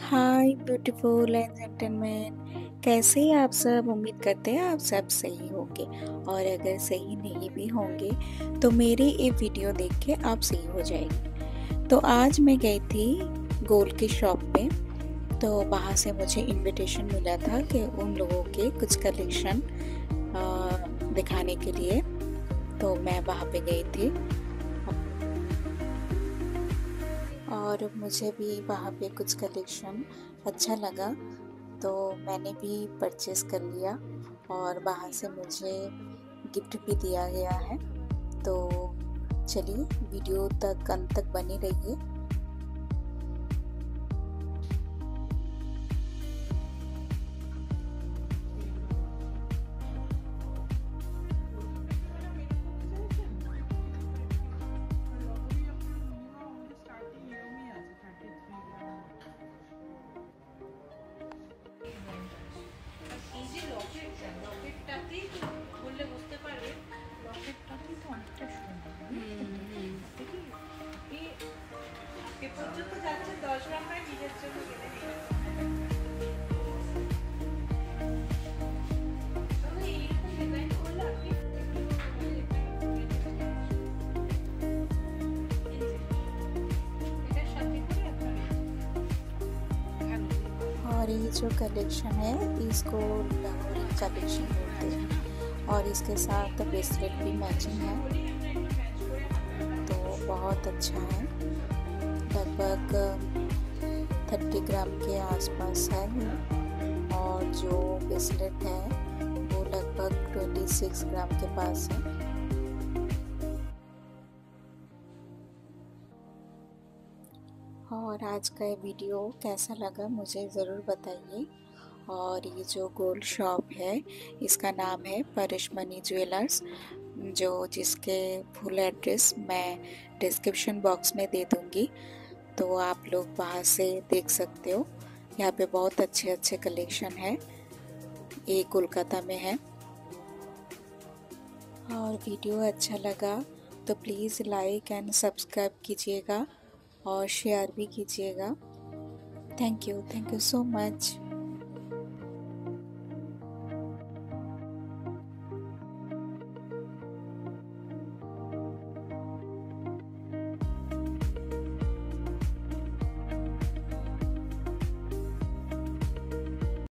Hi beautiful and gentleman, कैसे हैं आप सब। उम्मीद करते हैं आप सब सही होंगे और अगर सही नहीं भी होंगे तो मेरी ये वीडियो देख के आप सही हो जाएंगे। तो आज मैं गई थी गोल्ड की शॉप पे, तो वहाँ से मुझे इनविटेशन मिला था कि उन लोगों के कुछ कलेक्शन दिखाने के लिए, तो मैं वहाँ पे गई थी और मुझे भी वहाँ पे कुछ कलेक्शन अच्छा लगा तो मैंने भी परचेस कर लिया और वहाँ से मुझे गिफ्ट भी दिया गया है। तो चलिए वीडियो तक अंत तक बने रहिए। और ये जो कलेक्शन है इसको लाहौरी कलेक्शन बोलते हैं और इसके साथ ब्रेसलेट भी मैचिंग है, तो बहुत अच्छा है। लगभग 30 ग्राम के आसपास है और जो ब्रेसलेट है वो लगभग 26 ग्राम के पास है। और आज का ये वीडियो कैसा लगा मुझे ज़रूर बताइए। और ये जो गोल्ड शॉप है इसका नाम है परशमनी ज्वेलर्स, जो जिसके फुल एड्रेस मैं डिस्क्रिप्शन बॉक्स में दे दूँगी, तो आप लोग वहाँ से देख सकते हो। यहाँ पे बहुत अच्छे अच्छे कलेक्शन है, ये कोलकाता में है। और वीडियो अच्छा लगा तो प्लीज़ लाइक एंड सब्सक्राइब कीजिएगा और शेयर भी कीजिएगा। Thank you so much.